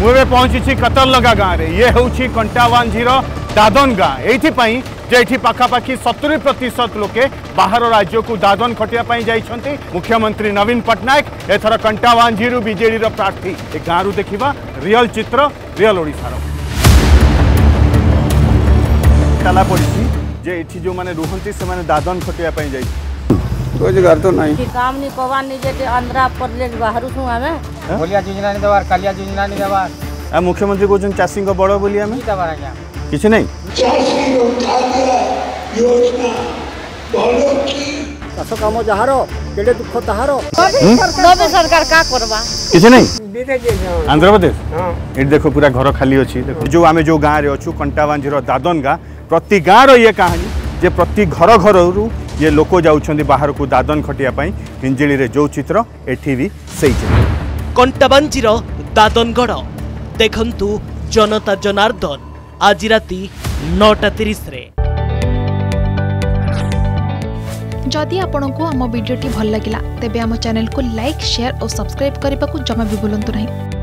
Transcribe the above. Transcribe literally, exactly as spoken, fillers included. मुझे पहुंची कतरलगा गाँव में ये हूँ कंटाबांजी दादन गाँ ये जेठी पाखापाखी सत्तरी प्रतिशत लोके बाहर राज्य को दादन खटिया जाइछन्ति। मुख्यमंत्री नवीन पट्टनायक एथर कंटाबांजी बीजेडी प्रार्थी ए गाँव देखा रियल चित्र रियल ओडिशार ताला पड़ी जे ये जो मैंने रुहंती से मैंने दादन खटिया जा रोजगार तो नहीं काम नहीं पवान नहीं जे आंध्रा प्रदेश बाहरु छु आमे बोलिया योजना नहीं देवार कालिया योजना नहीं देवार आ मुख्यमंत्री कोजन चासिंग को बड़ो बोलिया में देवार आज्ञा किछ नहीं चासी उठाकरा योजना बड़ो की ससो कामो जहारो केडे दुख तहारो नवे सरकार का करबा किछ नहीं देते जे आंध्र प्रदेश हां एट देखो पूरा घर खाली अछि। देखो जो आमे जो गांव रे अछु कंटाबांजी रो दादन गा प्रति गांव रो ये कहानी जे प्रति घर घर रु ये लोक जाउछन्दी बाहर को दादन खटिया पाई हिंजिली रे जो चित्र एठी भी सही चित्र कंटाबांजी रो दादनगढ़ देखंतु जनता जनार्दन आज राति नौ तीस रे। जदि आपनकु हमर वीडियो टी भल लागिला तेबे हमर चैनल को लाइक शेयर और सब्सक्राइब करबा को जमा भी भूलंतु नहीं।